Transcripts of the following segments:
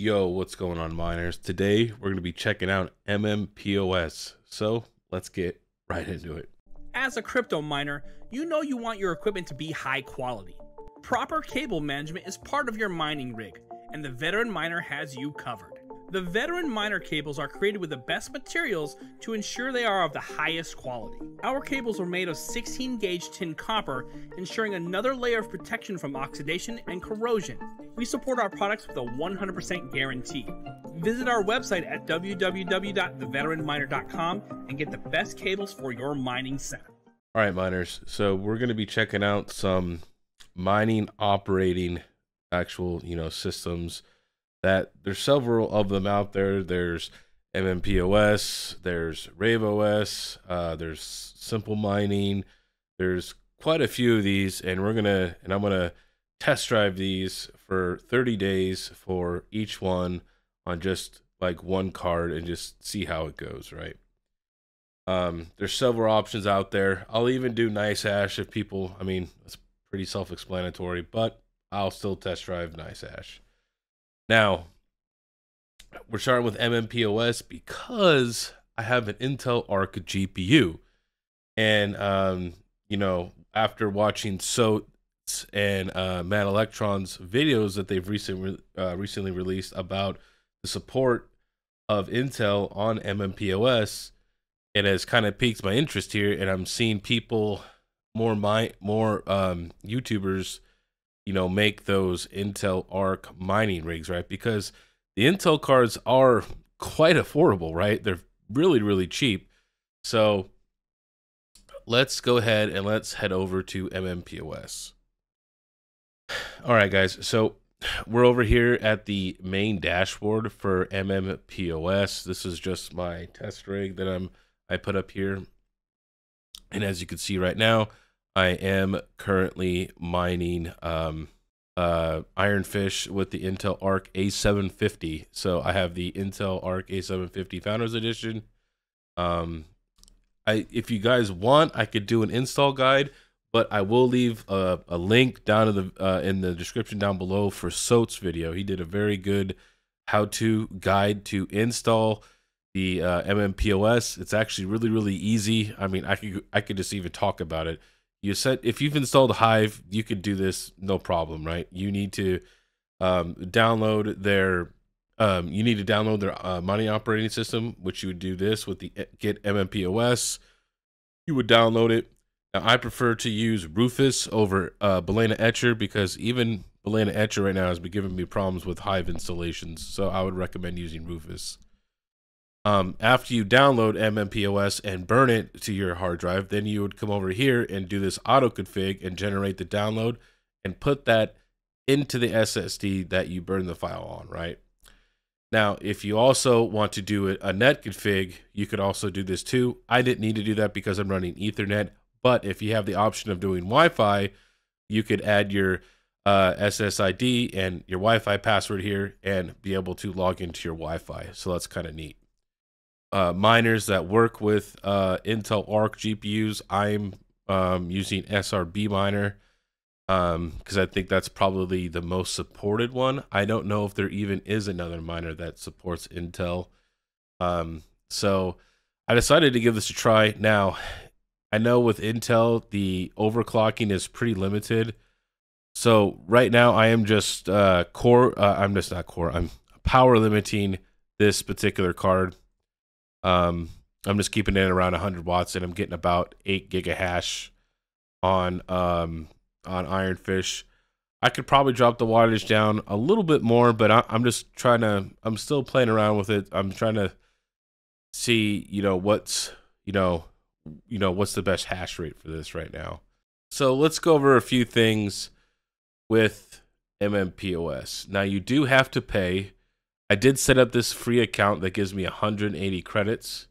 Yo, what's going on, miners? Today we're going to be checking out MMPOS, so let's get right into it. As a crypto miner, you know you want your equipment to be high quality. Proper cable management is part of your mining rig, and the Veteran miner has you covered. The Veteran miner cables are created with the best materials to ensure they are of the highest quality. Our cables are made of 16 gauge tin copper, ensuring another layer of protection from oxidation and corrosion. We support our products with a 100% guarantee. Visit our website at www.theveteranminer.com and get the best cables for your mining setup. All right, miners. So we're going to be checking out some mining operating actual, systems that there's several of them out there. There's MMPOS, there's RaveOS, there's Simple Mining. There's quite a few of these, and I'm going to test drive these for 30 days for each one on just like one card and just see how it goes, right? There's several options out there. I'll even do NiceHash if people, I mean, it's pretty self-explanatory, but I'll still test drive NiceHash. Now, we're starting with MMPOS because I have an Intel Arc GPU. And, after watching SOAT and Mad Electron's videos that they've recently released about the support of Intel on MMPOS, it has kind of piqued my interest here, and I'm seeing people, more YouTubers, make those Intel Arc mining rigs, right? Because the Intel cards are quite affordable, right? They're really, really cheap. So let's go ahead and let's head over to MMPOS. All right, guys, so we're over here at the main dashboard for MMPOS. This is just my test rig that I put up here. And as you can see right now, I am currently mining Ironfish with the Intel Arc A750. So I have the Intel Arc A750 Founders Edition. If you guys want, I could do an install guide, but I will leave a link down in the description down below for SOAT's video. He did a very good how-to guide to install the MMPOS. It's actually really, really easy. I mean, I could just even talk about it. If you've installed Hive, you could do this no problem, right? You need to download their mining operating system, which you would do this with the get MMPOS. You would download it. Now, I prefer to use Rufus over Belena Etcher, because even Belena Etcher right now has been giving me problems with Hive installations, so I would recommend using Rufus. After you download MMPOS and burn it to your hard drive, then you would come over here and do this auto config and generate the download and put that into the SSD that you burn the file on, right? Now, if you also want to do a net config, you could also do this too. I didn't need to do that because I'm running Ethernet. But if you have the option of doing Wi-Fi, you could add your SSID and your Wi-Fi password here and be able to log into your Wi-Fi. So that's kind of neat. Miners that work with Intel Arc GPUs, I'm using SRBminer because I think that's probably the most supported one. I don't know if there even is another miner that supports Intel. So I decided to give this a try. Now, I know with Intel, the overclocking is pretty limited. So right now I am just I'm power limiting this particular card. I'm just keeping it around 100 watts, and I'm getting about 8 gigahash on Ironfish. I could probably drop the wattage down a little bit more, but I'm still playing around with it. I'm trying to see, what's the best hash rate for this right now. So let's go over a few things with MMPOS. Now, you do have to pay. I did set up this free account that gives me 180 credits,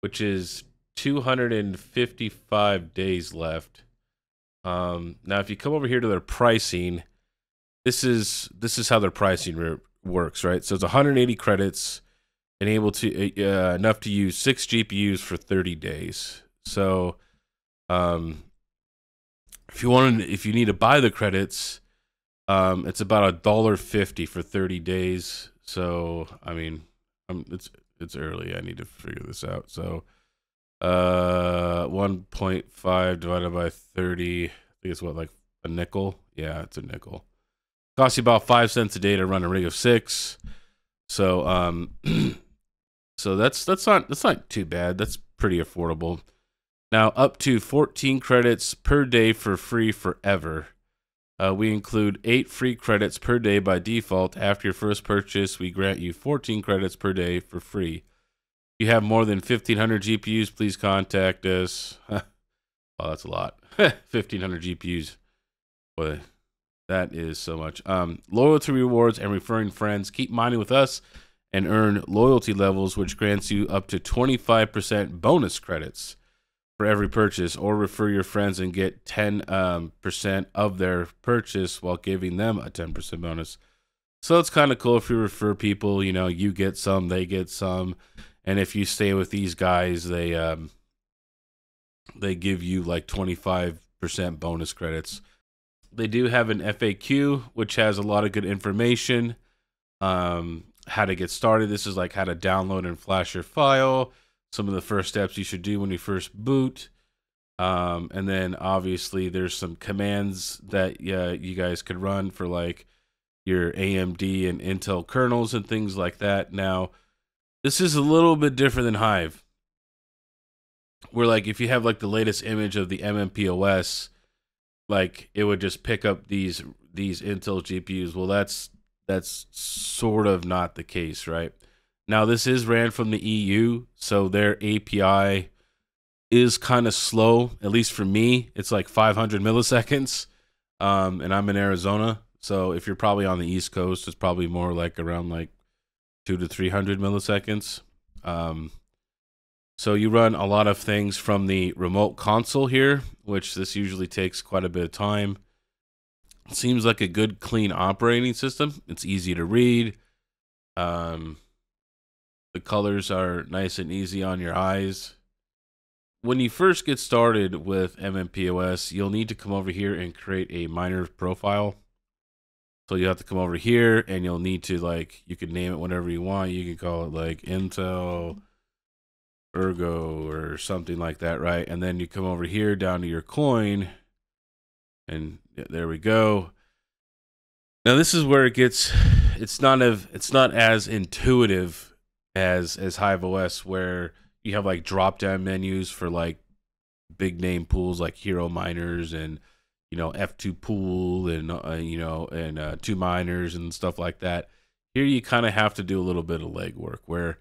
which is 255 days left. Now, if you come over here to their pricing, this is how their pricing works, right? So it's 180 credits. And able to enough to use 6 GPUs for 30 days. So, if you need to buy the credits, it's about $1.50 for 30 days. So, I mean, it's early. I need to figure this out. So, 1.5 divided by 30, I think it's what, like a nickel? Yeah, it's a nickel. Costs you about 5 cents a day to run a rig of 6. So, so that's not too bad. That's pretty affordable. Now, up to 14 credits per day for free forever. We include 8 free credits per day by default. After your first purchase, we grant you 14 credits per day for free. If you have more than 1,500 GPUs, please contact us. Oh, that's a lot. 1,500 GPUs. Boy, that is so much. Loyalty rewards and referring friends. Keep mining with us and earn loyalty levels, which grants you up to 25% bonus credits for every purchase, or refer your friends and get 10% of their purchase while giving them a 10% bonus. So it's kind of cool if you refer people, you know, you get some, they get some. And if you stay with these guys, they give you like 25% bonus credits. They do have an FAQ, which has a lot of good information. How to get started. This is like how to download and flash your file. Some of the first steps you should do when you first boot. And then obviously there's some commands that you guys could run for like your AMD and Intel kernels and things like that. Now, this is a little bit different than Hive, where like if you have like the latest image of the MMPOS, like it would just pick up these Intel GPUs. Well, that's sort of not the case, right? Now, this is ran from the EU, so their API is kind of slow, at least for me. It's like 500 milliseconds, and I'm in Arizona. So if you're probably on the East Coast, it's probably more like around like 200 to 300 milliseconds. So you run a lot of things from the remote console here, which this usually takes quite a bit of time. It seems like a good, clean operating system. It's easy to read. The colors are nice and easy on your eyes. When you first get started with MMPOS, you'll need to come over here and create a miner profile. So you have to come over here and you'll need to, like, you can name it whatever you want. You can call it like Intel Ergo or something like that, right? And then you come over here down to your coin, and there we go. Now this is where it gets, it's not as intuitive as HiveOS, where you have like drop down menus for like big name pools like hero miners and, you know, F2 pool and, you know, and 2 miners and stuff like that. Here you kind of have to do a little bit of legwork where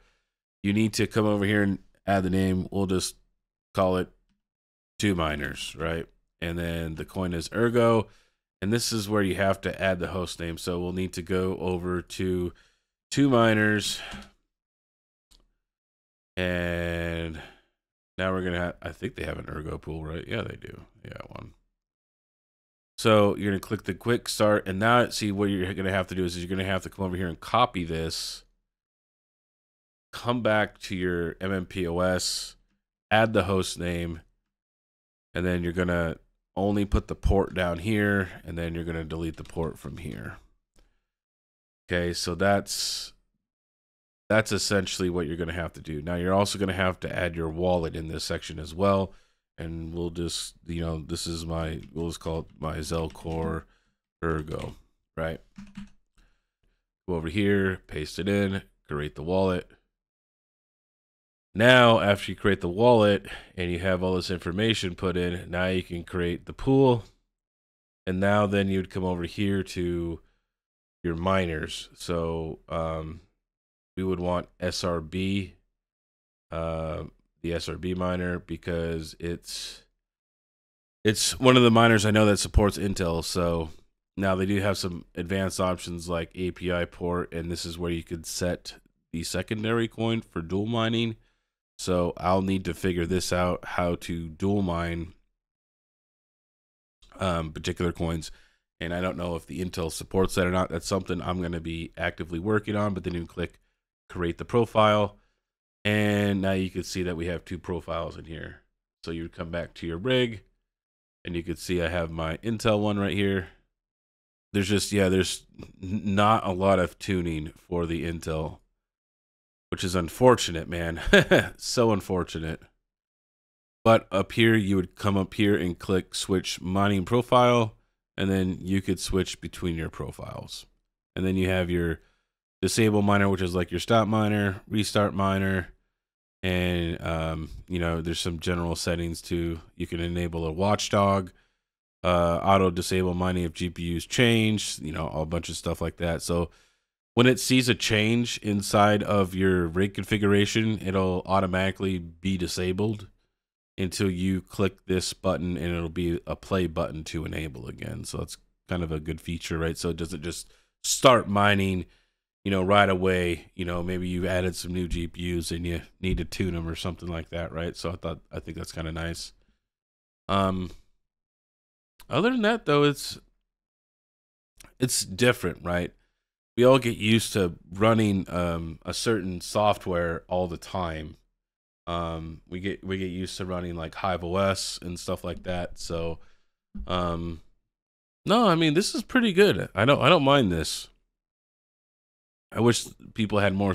you need to come over here and add the name. We'll just call it 2 miners, right? And then the coin is Ergo, and this is where you have to add the host name. So we'll need to go over to 2 miners. And now we're gonna have, I think they have an Ergo pool, right? Yeah, they do. Yeah, one. So you're gonna click the quick start, and now see what you're gonna have to do is you're gonna have to come over here and copy this, come back to your MMPOS, add the host name, and then you're gonna only put the port down here, and then you're gonna delete the port from here. Okay, so that's essentially what you're going to have to do. Now, you're also going to have to add your wallet in this section as well. And we'll just, you know, this is my, we'll just call it my ZelCore Ergo, right? Go over here, paste it in, create the wallet. Now, after you create the wallet and you have all this information put in, now you can create the pool. And now then you'd come over here to your miners. So, we would want SRB, the SRB miner, because it's one of the miners I know that supports Intel. So now they do have some advanced options like API port, and this is where you could set the secondary coin for dual mining. So I'll need to figure this out, how to dual mine particular coins. And I don't know if the Intel supports that or not. That's something I'm going to be actively working on. But then you click create the profile, and now you can see that we have 2 profiles in here. So you would come back to your rig, and you could see I have my Intel one right here. There's just, yeah, there's not a lot of tuning for the Intel, which is unfortunate, man. So unfortunate. But up here, you would come up here and click switch mining profile, and then you could switch between your profiles. And then you have your disable miner, which is like your stop miner, restart miner, and you know, there's some general settings too. You can enable a watchdog, auto disable mining if GPUs change, you know, a bunch of stuff like that. So when it sees a change inside of your rig configuration, it'll automatically be disabled until you click this button, and it'll be a play button to enable again. So that's kind of a good feature, right? So it doesn't just start mining, you know, right away. You know, maybe you've added some new GPUs and you need to tune them or something like that, right? So I think that's kind of nice. Other than that though, it's different, right? We all get used to running a certain software all the time. We get used to running like HiveOS and stuff like that. So, no, I mean, this is pretty good. I don't mind this. I wish people had more.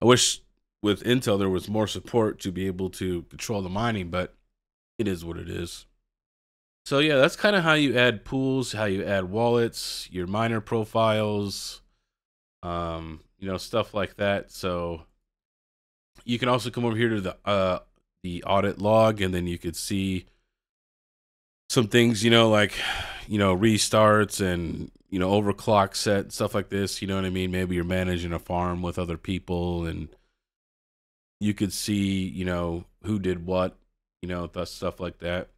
I wish with Intel there was more support to be able to control the mining, but it is what it is. So yeah, that's kind of how you add pools, how you add wallets, your miner profiles, you know, stuff like that. So you can also come over here to the audit log, and then you could see some things, you know, like, you know, restarts and, you know, overclock set, stuff like this, you know what I mean? Maybe you're managing a farm with other people, and you could see, you know, who did what, you know, stuff like that.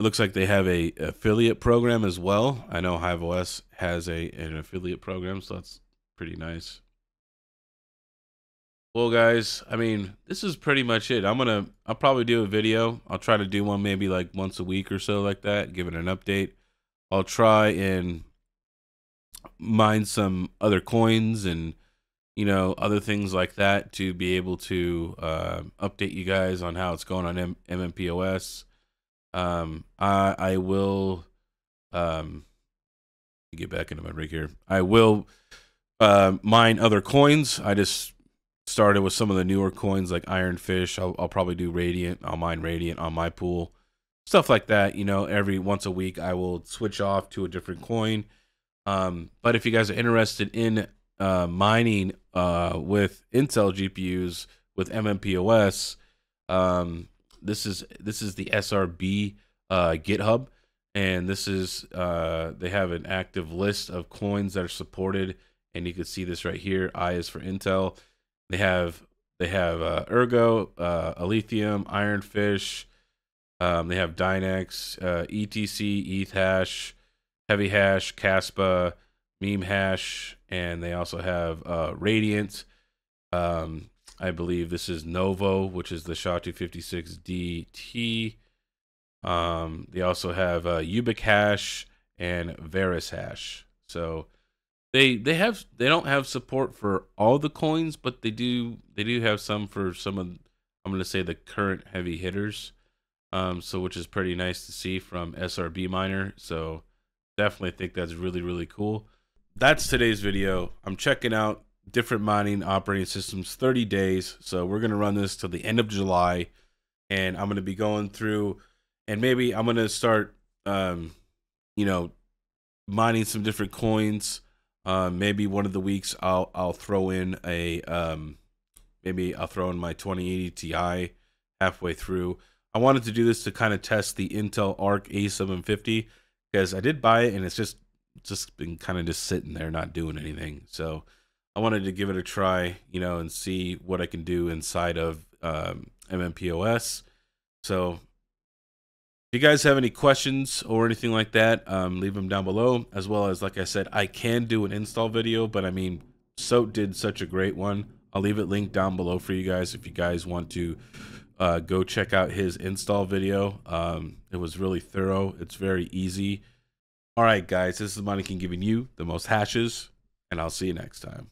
It looks like they have a affiliate program as well. I know HiveOS has an affiliate program, so that's pretty nice. Well, guys, I mean, this is pretty much it. I'll probably do a video. I'll try to do one maybe like once a week or so like that, give it an update. I'll try and mine some other coins and, you know, other things like that to be able to update you guys on how it's going on MMPOS. I will get back into my rig here. I will mine other coins. I just started with some of the newer coins like Ironfish. I'll probably do Radiant. I'll mine Radiant on my pool, stuff like that. You know, every once a week I will switch off to a different coin. But if you guys are interested in mining with Intel GPUs with MMPOS, this is the SRB GitHub, and this is they have an active list of coins that are supported, and you can see this right here. I is for Intel. They have Ergo, Alethium, Ironfish. They have Dynex, ETC, ETHash, Heavy Hash, Caspa, Meme Hash, and they also have Radiant. I believe this is Novo, which is the SHA-256DT. They also have Ubik Hash and Varus Hash. So they don't have support for all the coins, but they do have some for some of, I'm going to say, the current heavy hitters, so which is pretty nice to see from SRBminer. So definitely think that's really cool. That's today's video. I'm checking out different mining operating systems, 30 days. So we're going to run this till the end of July, and I'm going to be going through, and maybe I'm going to start you know, mining some different coins. Maybe one of the weeks I'll throw in a maybe I'll throw in my 2080 Ti halfway through. I wanted to do this to kind of test the Intel Arc A750 because I did buy it, and it's just been kind of just sitting there not doing anything. So I wanted to give it a try, you know, and see what I can do inside of MMPOS. So if you guys have any questions or anything like that, leave them down below, as well as, like I said, I can do an install video, but I mean, SOAT did such a great one. I'll leave it linked down below for you guys if you guys want to go check out his install video. It was really thorough. It's very easy. All right, guys, this is Mining KiiNG giving you the most hashes, and I'll see you next time.